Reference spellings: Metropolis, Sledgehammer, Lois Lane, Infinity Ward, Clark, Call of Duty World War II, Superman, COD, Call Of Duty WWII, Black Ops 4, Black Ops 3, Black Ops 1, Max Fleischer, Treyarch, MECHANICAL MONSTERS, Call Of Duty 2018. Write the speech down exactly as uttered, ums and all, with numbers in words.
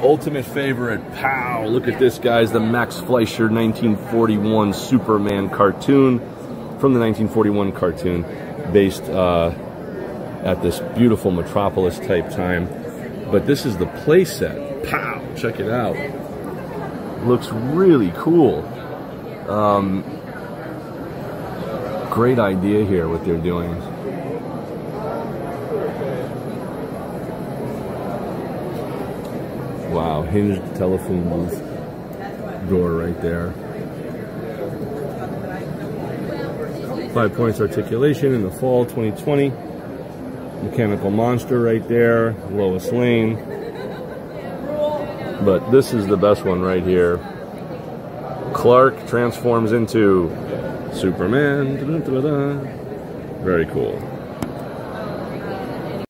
Ultimate favorite, pow, look at this, guys, the Max Fleischer nineteen forty-one Superman cartoon, from the nineteen forty-one cartoon, based uh, at this beautiful Metropolis type time. But this is the playset, pow, check it out, looks really cool. Um, great idea here what they're doing. Wow, hinged telephone booth door right there. Five points articulation in the fall twenty twenty. Mechanical monster right there. Lois Lane. But this is the best one right here. Clark transforms into Superman. Da-da-da-da. Very cool.